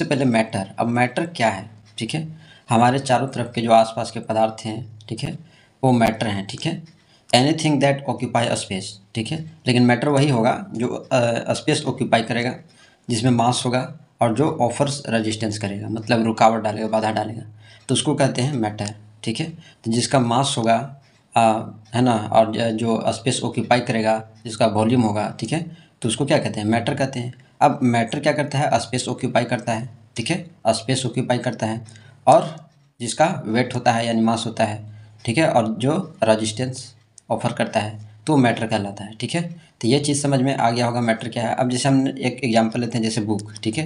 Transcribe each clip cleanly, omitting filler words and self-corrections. सबसे पहले मैटर। अब मैटर क्या है, ठीक है, हमारे चारों तरफ के जो आसपास के पदार्थ हैं, ठीक है, वो मैटर हैं, ठीक है, anything that occupy a space, ठीक है। लेकिन मैटर वही होगा जो स्पेस ऑक्यूपाई करेगा, जिसमें मास होगा और जो ऑफर्स रेजिस्टेंस करेगा, मतलब रुकावट डालेगा, बाधा डालेगा, तो उसको कहते हैं मैटर, ठीक है। तो जिसका मास होगा है ना, और जो स्पेस ऑक्यूपाई करेगा, जिसका वॉल्यूम होगा, ठीक है, तो उसको क्या कहते हैं, मैटर कहते हैं। अब मैटर क्या करता है, स्पेस ऑक्यूपाई करता है, ठीक है, स्पेस ऑक्यूपाई करता है, और जिसका वेट होता है यानी मास होता है, ठीक है, और जो रेजिस्टेंस ऑफर करता है, तो मैटर कहलाता है, ठीक है। तो ये चीज़ समझ में आ गया होगा मैटर क्या है। अब जैसे हम एक एग्जांपल लेते हैं, जैसे बुक, ठीक है,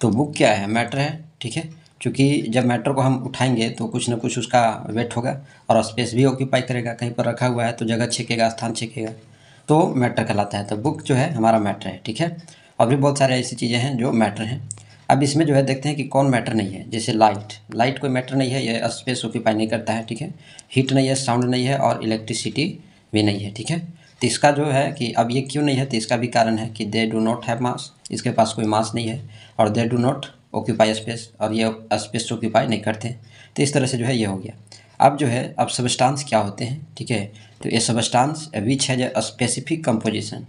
तो बुक क्या है, मैटर है, ठीक है, क्योंकि जब मैटर को हम उठाएंगे तो कुछ ना कुछ उसका वेट होगा और स्पेस भी ऑक्यूपाई करेगा, कहीं पर रखा हुआ है तो जगह छेकेगा, स्थान छेकेगा, तो मैटर कहलाता है। तो बुक जो है हमारा मैटर है, ठीक है। और भी बहुत सारे ऐसी चीज़ें हैं जो मैटर हैं। अब इसमें जो है देखते हैं कि कौन मैटर नहीं है, जैसे लाइट, लाइट कोई मैटर नहीं है, ये स्पेस ऑक्यूपाई नहीं करता है, ठीक है, हीट नहीं है, साउंड नहीं है, और इलेक्ट्रिसिटी भी नहीं है, ठीक है। तो इसका जो है कि अब ये क्यों नहीं है, तो इसका भी कारण है कि they do not have mass, इसके पास कोई मास नहीं है, और they do not occupy space, और ये स्पेस ऑक्यूपाई नहीं करते। तो इस तरह से जो है ये हो गया। अब जो है, अब सबस्टांस क्या होते हैं, ठीक है, तो ये substance which has a specific composition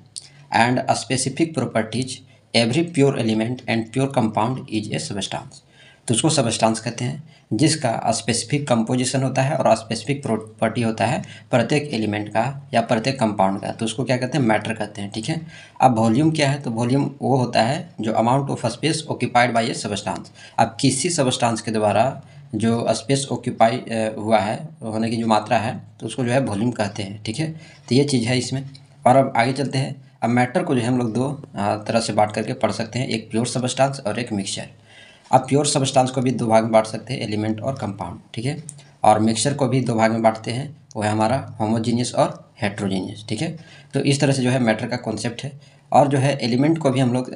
and a specific properties, every pure element and pure compound is a substance, तो उसको सबस्टांस कहते हैं, जिसका स्पेसिफिक कंपोजिशन होता है और स्पेसिफिक प्रॉपर्टी होता है प्रत्येक एलिमेंट का या प्रत्येक कंपाउंड का, तो उसको क्या कहते हैं, मैटर कहते हैं, ठीक है। अब वॉल्यूम क्या है, तो वॉल्यूम वो होता है जो amount of space occupied by a substance. अब किसी सबस्टांस के द्वारा जो स्पेस ऑक्यूपाई हुआ है, होने की जो मात्रा है, तो उसको जो है वॉल्यूम कहते हैं, ठीक है। तो ये चीज़ है इसमें। और अब आगे चलते हैं। अब मैटर को जो है हम लोग दो तरह से बांट करके पढ़ सकते हैं, एक प्योर सबस्टांस और एक मिक्सचर। अब प्योर सबस्टांस को भी दो भाग में बांट सकते हैं, एलिमेंट और कंपाउंड, ठीक है, और मिक्सचर को भी दो भाग में बांटते हैं, वो है हमारा होमोजीनियस और हेट्रोजीनियस, ठीक है। तो इस तरह से जो है मैटर का कॉन्सेप्ट है। और जो है एलिमेंट को भी हम लोग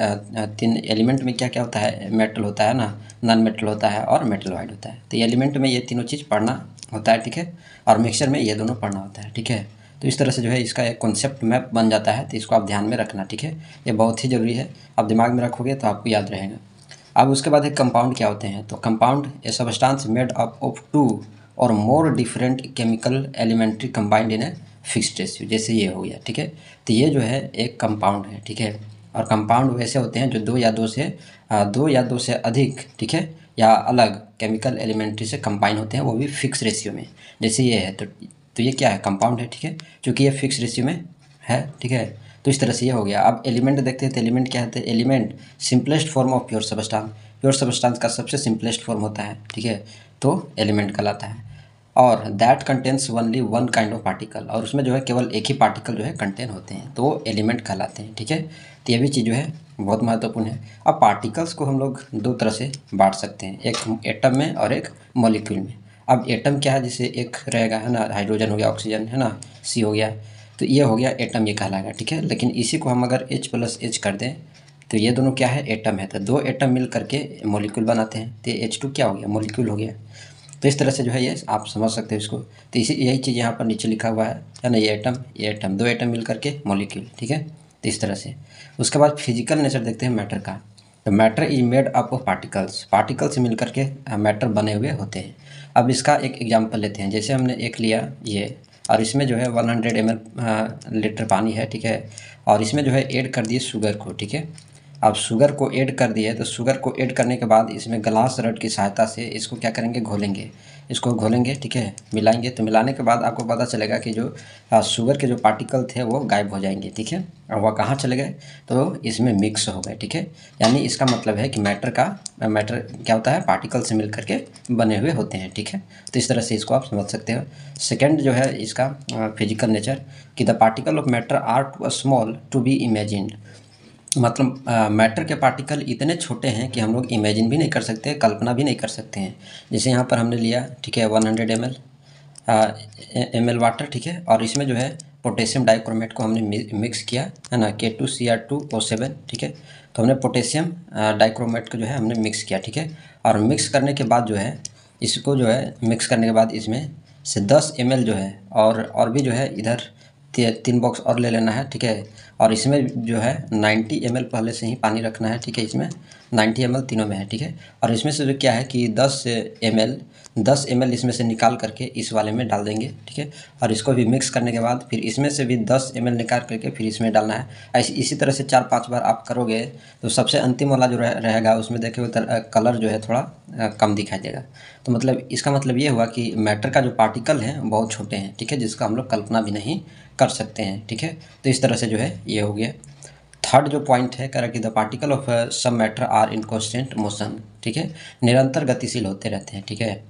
तीन, एलिमेंट में क्या क्या होता है, मेटल होता है ना, नॉन मेटल होता है, और मेटलॉइड होता है। तो एलिमेंट में ये तीनों चीज़ पढ़ना होता है, ठीक है, और मिक्सचर में ये दोनों पढ़ना होता है, ठीक है। तो इस तरह से जो है इसका एक कॉन्सेप्ट मैप बन जाता है, तो इसको आप ध्यान में रखना, ठीक है, ये बहुत ही ज़रूरी है, आप दिमाग में रखोगे तो आपको याद रहेगा। अब उसके बाद एक कंपाउंड क्या होते हैं, तो compound a substance made up of two और more different chemical elementary combined in a fixed ratio, जैसे ये हो गया, ठीक है। तो ये जो है एक कंपाउंड है, ठीक है, और कंपाउंड वैसे होते हैं जो दो या दो से अधिक, ठीक है, या अलग केमिकल एलिमेंट्री से कंबाइन होते हैं, वो भी फिक्स रेशियो में, जैसे ये है, तो ये क्या है, कंपाउंड है, ठीक है, चूँकि ये फिक्स रेशियो में है, ठीक है। तो इस तरह से ये हो गया। अब एलिमेंट देखते हैं, तो एलिमेंट क्या है, element simplest form of pure substance, pure substance का सबसे सिंपलेस्ट फॉर्म होता है, ठीक है, तो एलिमेंट कहलाता है। और that contains only one kind of particle, और उसमें जो है केवल एक ही पार्टिकल जो है कंटेन होते हैं, तो वो एलिमेंट कहलाते हैं, ठीक है। तो ये भी चीज़ जो है बहुत महत्वपूर्ण है। अब पार्टिकल्स को हम लोग दो तरह से बांट सकते हैं, एक एटम में और एक मॉलिक्यूल में। अब एटम क्या है, जैसे एक रहेगा है ना, हाइड्रोजन हो गया, ऑक्सीजन है ना, सी हो गया, तो ये हो गया एटम, ये कहलाएगा, ठीक है। लेकिन इसी को हम अगर H+H कर दें तो ये दोनों क्या है, एटम है, तो दो एटम मिल करके मॉलिक्यूल बनाते हैं, तो H2 क्या हो गया, मॉलिक्यूल हो गया। तो इस तरह से जो है ये आप समझ सकते हो इसको। तो इसी यही चीज़ यहाँ पर नीचे लिखा हुआ है ना, ये एटम दो एटम मिल करके मॉलिक्यूल, ठीक है। तो इस तरह से उसके बाद फिजिकल नेचर देखते हैं मैटर का, तो matter is made up of particles, particles मिल करके मैटर बने हुए होते हैं। अब इसका एक एग्जाम्पल लेते हैं, जैसे हमने एक लिया ये, और इसमें जो है 100 ml लीटर पानी है, ठीक है, और इसमें जो है ऐड कर दिए शुगर को, ठीक है। अब शुगर को ऐड कर दिए, तो शुगर को ऐड करने के बाद इसमें ग्लास रड की सहायता से इसको क्या करेंगे, घोलेंगे, इसको घोलेंगे, ठीक है, मिलाएंगे। तो मिलाने के बाद आपको पता चलेगा कि जो शुगर के जो पार्टिकल थे वो गायब हो जाएंगे, ठीक है, और वह कहाँ चले गए, तो इसमें मिक्स हो गए, ठीक है। यानी इसका मतलब है कि मैटर क्या होता है, पार्टिकल से मिल करके बने हुए होते हैं, ठीक है। तो इस तरह से इसको आप समझ सकते हो। सेकेंड जो है इसका फिजिकल नेचर, कि the particle of matter are too small to be imagined, मतलब मैटर के पार्टिकल इतने छोटे हैं कि हम लोग इमेजिन भी नहीं कर सकते, कल्पना भी नहीं कर सकते हैं। जैसे यहाँ पर हमने लिया, ठीक है, 100 ml वाटर, ठीक है, और इसमें जो है पोटेशियम डाइक्रोमेट को हमने मिक्स किया है ना, K2Cr2O7, ठीक है, तो हमने पोटेशियम डाइक्रोमेट को जो है हमने मिक्स किया, ठीक है। और मिक्स करने के बाद जो है इसको जो है मिक्स करने के बाद इसमें से 10 ml जो है और भी जो है इधर तीन बॉक्स और ले लेना है, ठीक है। और इसमें जो है 90 ml पहले से ही पानी रखना है, ठीक है। इसमें 90 ml तीनों में है, ठीक है। और इसमें से जो क्या है कि 10 ml इसमें से निकाल करके इस वाले में डाल देंगे, ठीक है। और इसको भी मिक्स करने के बाद फिर इसमें से भी 10 ml निकाल करके फिर इसमें डालना है। ऐसे इसी तरह से 4-5 बार आप करोगे तो सबसे अंतिम वाला जो रहेगा उसमें देखे कलर जो है थोड़ा कम दिखाई देगा। तो मतलब इसका मतलब ये हुआ कि मैटर का जो पार्टिकल है बहुत छोटे हैं, ठीक है, जिसका हम लोग कल्पना भी नहीं कर सकते हैं, ठीक है। तो इस तरह से जो है ये हो गया। थर्ड जो पॉइंट है कह रहा कि द पार्टिकल ऑफ सब matter are in constant motion, ठीक है, निरंतर गतिशील होते रहते हैं, ठीक है।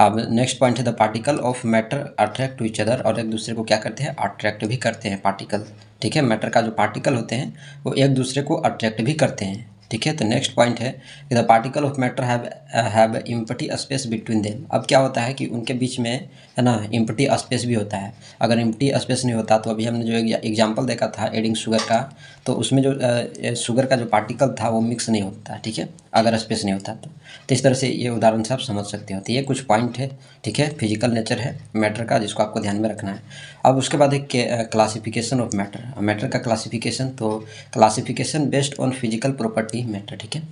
अब नेक्स्ट पॉइंट है the particle of matter attract to each other, और एक दूसरे को क्या करते हैं अट्रैक्ट भी करते हैं पार्टिकल, ठीक है। मैटर का जो पार्टिकल होते हैं वो एक दूसरे को अट्रैक्ट भी करते हैं, ठीक है। तो नेक्स्ट पॉइंट है कि the particle of matter have empty space between them. अब क्या होता है कि उनके बीच में है ना एम्प्टी स्पेस भी होता है। अगर एम्प्टी स्पेस नहीं होता तो अभी हमने जो एग्जांपल देखा था एडिंग शुगर का, तो उसमें जो शुगर का जो पार्टिकल था वो मिक्स नहीं होता, ठीक है, अगर स्पेस नहीं होता तो इस तरह से ये उदाहरण से आप समझ सकते हो। तो ये कुछ पॉइंट है, ठीक है, फिजिकल नेचर है मैटर का जिसको आपको ध्यान में रखना है। अब उसके बाद एक क्लासिफिकेशन ऑफ मैटर, मैटर का क्लासिफिकेशन, तो classification based on physical property matter, ठीक है।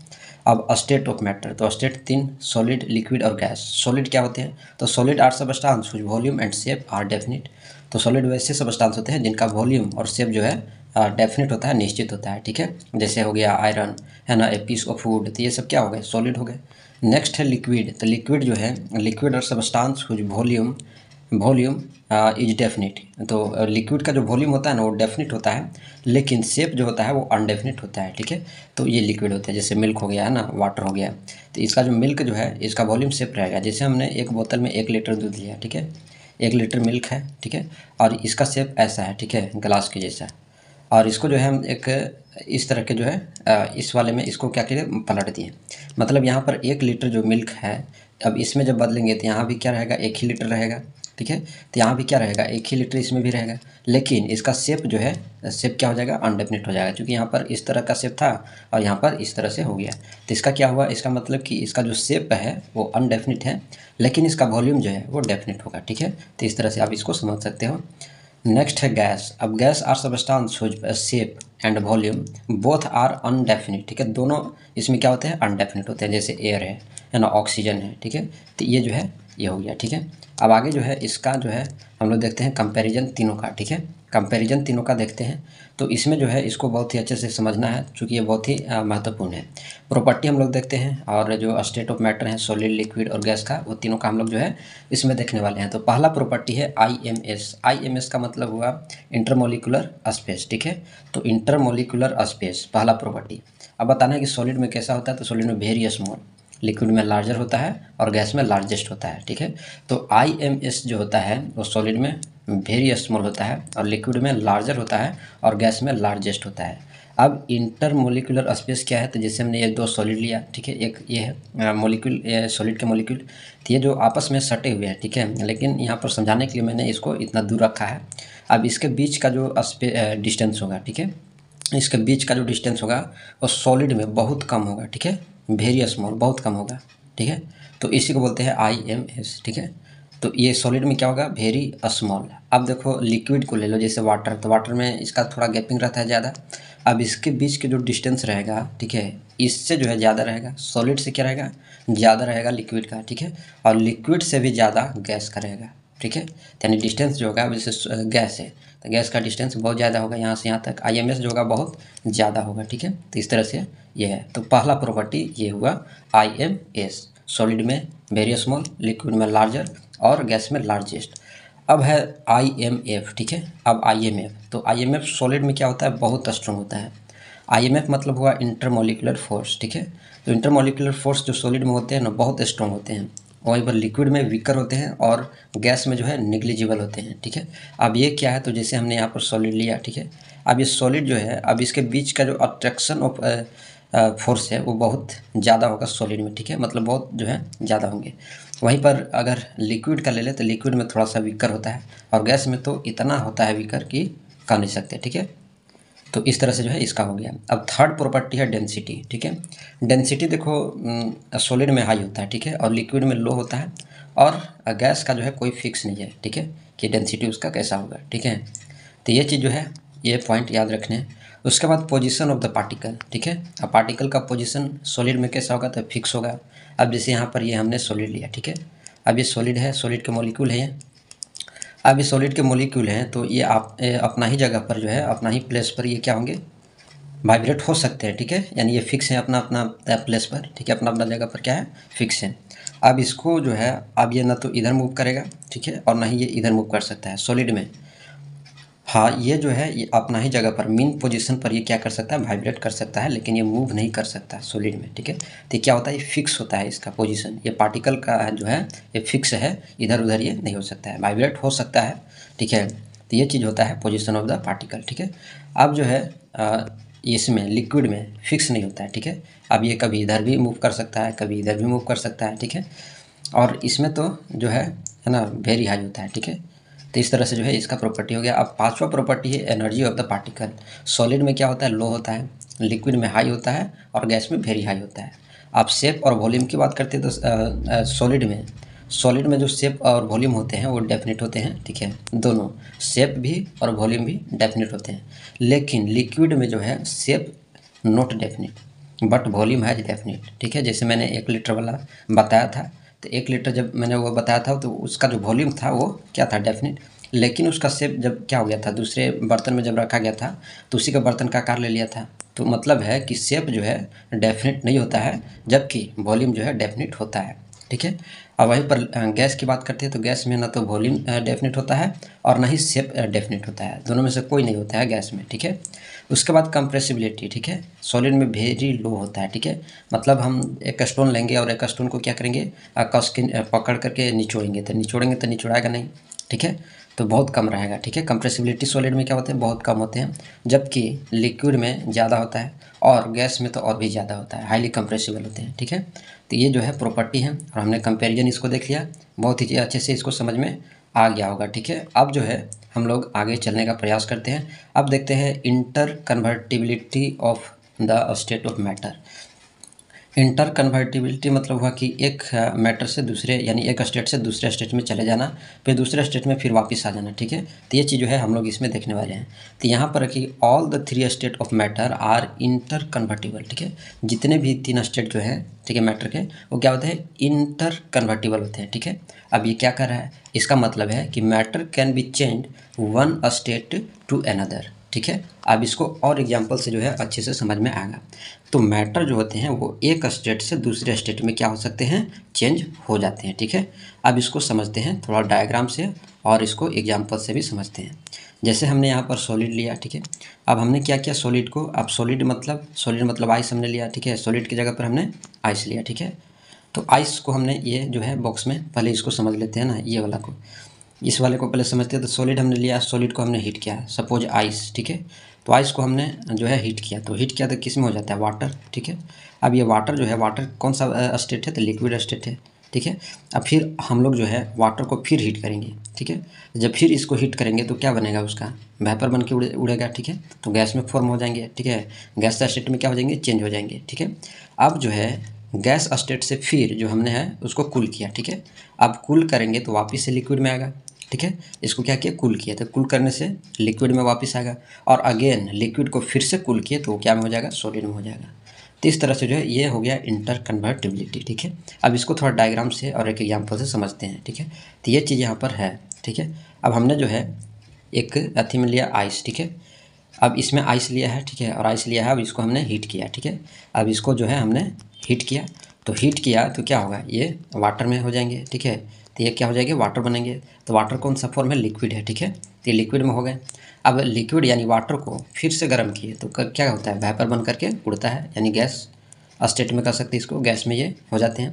अब स्टेट ऑफ मैटर, तो स्टेट 3 सॉलिड, लिक्विड और गैस। सॉलिड क्या होते हैं तो solid are substance which volume and shape are definite. तो सॉलिड वैसे सबस्टांस होते हैं जिनका वॉल्यूम और शेप जो है डेफिनेट होता है, निश्चित होता है, ठीक है। जैसे हो गया आयरन, है ना, ए पीस ऑफ वुड, तो ये सब क्या हो गए सॉलिड हो गए। नेक्स्ट है लिक्विड, तो लिक्विड जो है लिक्विड और substance which volume is definite. तो लिक्विड का जो वॉल्यूम होता है ना वो डेफिनिट होता है लेकिन शेप जो होता है वो अनडेफिनिट होता है, ठीक है। तो ये लिक्विड होता है, जैसे मिल्क हो गया, है ना, वाटर हो गया, तो इसका जो मिल्क जो है इसका वॉल्यूम शेप रहेगा। जैसे हमने एक बोतल में 1 लीटर दूध लिया, ठीक है, 1 लीटर मिल्क है, ठीक है, और इसका शेप ऐसा है, ठीक है, ग्लास के जैसा। और इसको जो है हम एक इस तरह के जो है इस वाले में इसको क्या करिए पलट दिए, मतलब यहाँ पर 1 लीटर जो मिल्क है, अब इसमें जब बदलेंगे तो यहाँ भी क्या रहेगा 1 ही लीटर रहेगा, ठीक है। तो यहाँ भी क्या रहेगा 1 ही लीटर इसमें भी रहेगा, लेकिन इसका शेप जो है शेप क्या हो जाएगा अनडेफिनिट हो जाएगा, क्योंकि यहाँ पर इस तरह का शेप था और यहाँ पर इस तरह से हो गया। तो इसका क्या हुआ, इसका मतलब कि इसका जो शेप है वो अनडेफिनिट है लेकिन इसका वॉल्यूम जो है वो डेफिनिट होगा, ठीक है। तो इस तरह से आप इसको समझ सकते हो। नेक्स्ट है गैस, अब gas are substance shape and volume both are undefinite, ठीक है, दोनों इसमें क्या होते हैं अनडेफिनिट होते हैं। जैसे एयर है ना, ऑक्सीजन है, ठीक है। तो ये जो है ये हो गया, ठीक है। अब आगे जो है इसका जो है हम लोग देखते हैं कंपैरिजन तीनों का, ठीक है, कंपैरिजन तीनों का देखते हैं। तो इसमें जो है इसको बहुत ही अच्छे से समझना है क्योंकि ये बहुत ही महत्वपूर्ण है। प्रॉपर्टी हम लोग देखते हैं और जो स्टेट ऑफ मैटर है सॉलिड, लिक्विड और गैस का, वो तीनों का हम लोग जो है इसमें देखने वाले हैं। तो पहला प्रॉपर्टी है IMS। IMS का मतलब हुआ इंटरमोलिकुलर स्पेस, ठीक है। तो इंटरमोलिकुलर स्पेस पहला प्रॉपर्टी। अब बताना है कि सॉलिड में कैसा होता है, तो सॉलिड में वेरी स्मॉल, लिक्विड में लार्जर होता है और गैस में लार्जेस्ट होता है, ठीक है। तो IMS जो होता है वो सॉलिड में वेरी स्मॉल होता है और लिक्विड में लार्जर होता है और गैस में लार्जेस्ट होता है। अब इंटरमोलिकुलर स्पेस क्या है, तो जैसे हमने 1-2 सॉलिड लिया, ठीक है, एक ये है मोलिक्यूल, सॉलिड के मोलिक्यूल, तो ये जो आपस में सटे हुए हैं, ठीक है, लेकिन यहाँ पर समझाने के लिए मैंने इसको इतना दूर रखा है। अब इसके बीच का जो डिस्टेंस होगा, ठीक है, इसके बीच का जो डिस्टेंस होगा वो सॉलिड में बहुत कम होगा, ठीक है, वेरी स्मॉल बहुत कम होगा, ठीक है। तो इसी को बोलते हैं IMS, ठीक है। तो ये सॉलिड में क्या होगा वेरी स्मॉल। अब देखो लिक्विड को ले लो, जैसे वाटर, तो वाटर में इसका थोड़ा गैपिंग रहता है ज़्यादा। अब इसके बीच के जो डिस्टेंस रहेगा, ठीक है, इससे जो है ज़्यादा रहेगा, सॉलिड से क्या रहेगा ज़्यादा रहेगा लिक्विड का, ठीक है, और लिक्विड से भी ज़्यादा गैस का रहेगा, ठीक है। यानी डिस्टेंस जो होगा, जैसे गैस है तो गैस का डिस्टेंस बहुत ज़्यादा होगा यहाँ से यहाँ तक, IMS जो होगा बहुत ज़्यादा होगा, ठीक है। तो इस तरह से ये है। तो पहला प्रॉपर्टी ये हुआ IMS, सॉलिड में वेरी स्मॉल, लिक्विड में लार्जर और गैस में लार्जेस्ट। अब है IMF, ठीक है। अब IMF, तो IMF सॉलिड में क्या होता है बहुत स्ट्रॉन्ग होता है। IMF मतलब हुआ इंटरमोलिकुलर फोर्स, ठीक है। तो इंटरमोलिकुलर फोर्स जो सॉलिड में होते हैं ना बहुत स्ट्रॉन्ग होते हैं, वहीं पर लिक्विड में वीकर होते हैं और गैस में जो है निग्लिजिबल होते हैं, ठीक है। अब ये क्या है, तो जैसे हमने यहाँ पर सॉलिड लिया, ठीक है, अब ये सॉलिड जो है, अब इसके बीच का जो अट्रैक्शन ऑफ फोर्स है वो बहुत ज़्यादा होगा सॉलिड में, ठीक है, मतलब बहुत जो है ज़्यादा होंगे। वहीं पर अगर लिक्विड का ले लें तो लिक्विड में थोड़ा सा वीकर होता है और गैस में तो इतना होता है वीकर कि कह नहीं सकते, ठीक है। तो इस तरह से जो है इसका हो गया। अब थर्ड प्रॉपर्टी है डेंसिटी, ठीक है। डेंसिटी देखो सॉलिड में हाई होता है, ठीक है, और लिक्विड में लो होता है और गैस का जो है कोई फिक्स नहीं है, ठीक है, कि डेंसिटी उसका कैसा होगा, ठीक है। तो ये चीज़ जो है ये पॉइंट याद रखने हैं। उसके बाद पोजीशन ऑफ द पार्टिकल, ठीक है। अब पार्टिकल का पोजीशन सॉलिड में कैसा होगा, तो फिक्स होगा। अब जैसे यहाँ पर ये हमने सॉलिड लिया, ठीक है। अब ये सॉलिड है, सॉलिड के मॉलिक्यूल हैं, अब ये सॉलिड के मॉलिक्यूल हैं तो ये आप अपना ही जगह पर जो है अपना ही प्लेस पर ये क्या होंगे, वाइब्रेट हो सकते हैं, ठीक है। यानी ये फिक्स हैं अपना अपना प्लेस पर, ठीक है, अपना अपना जगह पर क्या है, फिक्स हैं। अब इसको जो है अब ये ना तो इधर मूव करेगा, ठीक है, और ना ही ये इधर मूव कर सकता है सॉलिड में। हाँ, ये जो है ये अपना ही जगह पर मेन पोजीशन पर ये क्या कर सकता है, वाइब्रेट कर सकता है, लेकिन ये मूव नहीं कर सकता सॉलिड में, ठीक है। तो क्या होता है, ये फिक्स होता है इसका पोजीशन। ये पार्टिकल का जो है ये फिक्स है, इधर उधर ये नहीं हो सकता है, वाइब्रेट हो सकता है, ठीक है। तो ये चीज़ होता है पोजीशन ऑफ द पार्टिकल, ठीक है। अब जो है इसमें लिक्विड में फिक्स नहीं होता है, ठीक है। अब ये कभी इधर भी मूव कर सकता है, कभी इधर भी मूव कर सकता है, ठीक है। और इसमें तो जो है ना वेरी हाई होता है, ठीक है। तो इस तरह से जो है इसका प्रॉपर्टी हो गया। अब पांचवा प्रॉपर्टी है energy of the particle. Solid में क्या होता है, लो होता है, लिक्विड में हाई होता है और गैस में वेरी हाई होता है। आप शेप और वॉल्यूम की बात करते हैं तो सॉलिड में जो शेप और वॉल्यूम होते हैं वो डेफिनेट होते हैं, ठीक है। दोनों शेप भी और वॉल्यूम भी डेफिनेट होते हैं, लेकिन लिक्विड में जो है shape not definite but volume has definite, ठीक है। जैसे मैंने 1 लीटर वाला बताया था, तो 1 लीटर जब मैंने वो बताया था तो उसका जो वॉल्यूम था वो क्या था, डेफिनेट, लेकिन उसका शेप जब क्या हो गया था, दूसरे बर्तन में जब रखा गया था तो उसी का बर्तन का आकार ले लिया था। तो मतलब है कि शेप जो है डेफिनेट नहीं होता है, जबकि वॉल्यूम जो है डेफिनेट होता है, ठीक है। अब वहीं पर गैस की बात करते हैं तो गैस में ना तो वॉल्यूम डेफिनेट होता है और ना ही शेप डेफिनेट होता है, दोनों में से कोई नहीं होता है गैस में, ठीक है। उसके बाद कंप्रेसिबिलिटी, ठीक है, सॉलिड में वेरी लो होता है, ठीक है। मतलब हम एक स्टोन लेंगे और एक स्टोन को क्या करेंगे, कस के पकड़ करके निचोड़ेंगे, तो निचोड़ाएगा नहीं, ठीक है, तो बहुत कम रहेगा, ठीक है। कंप्रेसिबिलिटी सॉलिड में क्या होते हैं, बहुत कम होते हैं, जबकि लिक्विड में ज़्यादा होता है और गैस में तो और भी ज़्यादा होता है, हाईली कंप्रेसिबल होते हैं, ठीक है। तो ये जो है प्रॉपर्टी है और हमने कंपैरिजन इसको देख लिया, बहुत ही अच्छे से इसको समझ में आ गया होगा, ठीक है। अब जो है हम लोग आगे चलने का प्रयास करते हैं। अब देखते हैं inter convertibility of the state of matter. Inter convertibility मतलब हुआ कि एक मैटर से दूसरे, यानी एक स्टेट से दूसरे स्टेट में चले जाना, फिर दूसरे स्टेट में फिर वापस आ जाना, ठीक है। तो ये चीज़ जो है हम लोग इसमें देखने वाले हैं। तो यहाँ पर कि all the 3 state of matter are inter convertible, ठीक है। जितने भी 3 स्टेट जो है, ठीक है, मैटर के, वो क्या होते हैं, इंटर कन्वर्टिबल होते हैं, ठीक है। अब ये क्या कर रहा है, इसका मतलब है कि matter can be change one state to another, ठीक है। अब इसको और एग्जांपल से जो है अच्छे से समझ में आएगा। तो मैटर जो होते हैं वो एक स्टेट से दूसरे स्टेट में क्या हो सकते हैं, चेंज हो जाते हैं, ठीक है। अब इसको समझते हैं थोड़ा डायग्राम से और इसको एग्जांपल से भी समझते हैं। जैसे हमने यहाँ पर सॉलिड लिया, ठीक है। अब हमने क्या किया, सॉलिड को, अब सॉलिड मतलब आइस हमने लिया, ठीक है। सॉलिड की जगह पर हमने आइस लिया, ठीक है। तो आइस को हमने ये जो है बॉक्स में, पहले इसको समझ लेते हैं ना, ये वाला को, इस वाले को पहले समझते हैं। तो सॉलिड हमने लिया, सॉलिड को हमने हीट किया, सपोज आइस, ठीक है। तो आइस को हमने जो है हीट किया तो किस में हो जाता है, वाटर, ठीक है। अब ये वाटर जो है, वाटर कौन सा स्टेट है, तो लिक्विड स्टेट है, ठीक है। अब फिर हम लोग जो है वाटर को फिर हीट करेंगे, ठीक है। जब फिर इसको हीट करेंगे तो क्या बनेगा, उसका वेपर बन के उड़ेगा, ठीक है। तो गैस में फॉर्म हो जाएंगे, ठीक है। गैस का स्टेट में क्या हो जाएंगे, चेंज हो जाएंगे, ठीक है। अब जो है गैस स्टेट से फिर जो हमने है उसको कूल किया, ठीक है। अब कूल करेंगे तो वापस से लिक्विड में आएगा, ठीक है। इसको क्या किया, कूल किया, तो कूल करने से लिक्विड में वापस आएगा और अगेन लिक्विड को फिर से कूल किए तो क्या में हो जाएगा, सॉलिड में हो जाएगा। तो इस तरह से जो है ये हो गया इंटर कन्वर्टिबिलिटी, ठीक है। अब इसको थोड़ा डायग्राम से और एक एग्जाम्पल से समझते हैं, ठीक है। तो ये चीज़ यहाँ पर है, ठीक है। अब हमने जो है एक अथी में लिया आइस, ठीक है। अब इसमें आइस लिया है, ठीक है, और आइस लिया है, अब इसको हमने हीट किया, ठीक है। अब इसको जो है हमने हीट किया तो क्या होगा, ये वाटर में हो जाएंगे, ठीक है। तो ये क्या हो जाएगा, वाटर बनेंगे। तो वाटर कौन सा फॉर्म है, लिक्विड है, ठीक है। तो ये लिक्विड में हो गए। अब लिक्विड यानी वाटर को फिर से गर्म किए तो क्या होता है, वेपर बन करके उड़ता है, यानी गैस स्टेट में कर सकते हैं इसको, गैस में ये हो जाते हैं।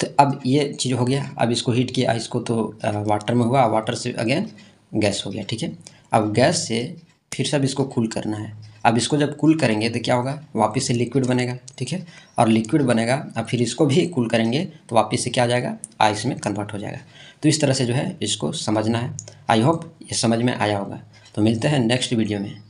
तो अब ये चीज़ हो गया। अब इसको हीट किया, इसको तो वाटर में हुआ, वाटर से अगेन गैस हो गया, ठीक है। अब गैस से फिर से अब इसको कूल करना है। अब इसको जब कूल करेंगे तो क्या होगा, वापस से लिक्विड बनेगा, ठीक है। और लिक्विड बनेगा, अब फिर इसको भी कूल करेंगे तो वापस से क्या आ जाएगा, आइस में कन्वर्ट हो जाएगा। तो इस तरह से जो है इसको समझना है। आई होप ये समझ में आया होगा। तो मिलते हैं नेक्स्ट वीडियो में।